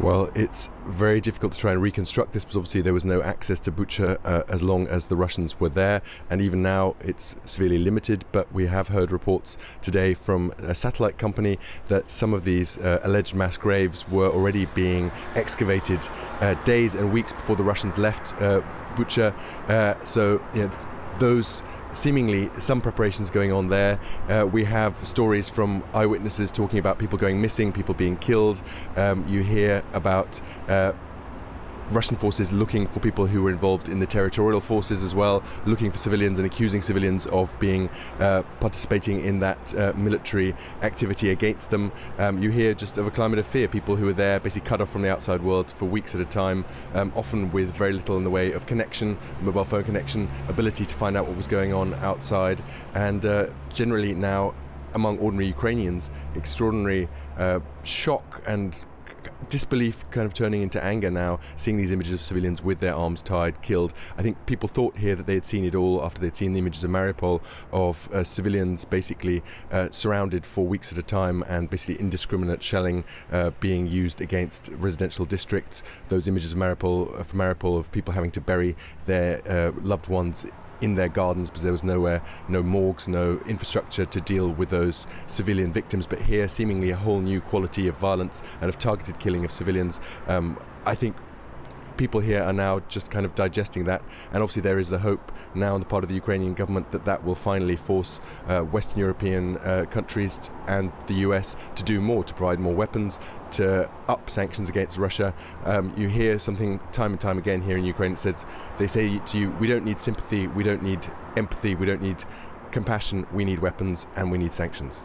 Well, it's very difficult to try and reconstruct this because obviously there was no access to Bucha as long as the Russians were there, and even now it's severely limited. But we have heard reports today from a satellite company that some of these alleged mass graves were already being excavated days and weeks before the Russians left Bucha. So you know, those seemingly some preparations going on there. We have stories from eyewitnesses talking about people going missing, people being killed. You hear about Russian forces looking for people who were involved in the territorial forces as well, looking for civilians and accusing civilians of being participating in that military activity against them. You hear just of a climate of fear, people who are there basically cut off from the outside world for weeks at a time, often with very little in the way of connection, mobile phone connection, ability to find out what was going on outside, and generally now among ordinary Ukrainians, extraordinary shock and disbelief kind of turning into anger now, seeing these images of civilians with their arms tied, killed. I think people thought here that they had seen it all after they'd seen the images of Mariupol of civilians basically surrounded for weeks at a time and basically indiscriminate shelling being used against residential districts. Those images of Mariupol of people having to bury their loved ones in their gardens because there was nowhere, no morgues, no infrastructure to deal with those civilian victims. But here, seemingly a whole new quality of violence and of targeted killing of civilians. I think people here are now just kind of digesting that, and obviously there is the hope now on the part of the Ukrainian government that that will finally force Western European countries and the US to do more, to provide more weapons, to up sanctions against Russia. You hear something time and time again here in Ukraine that says, they say to you, we don't need sympathy, we don't need empathy, we don't need compassion, we need weapons and we need sanctions.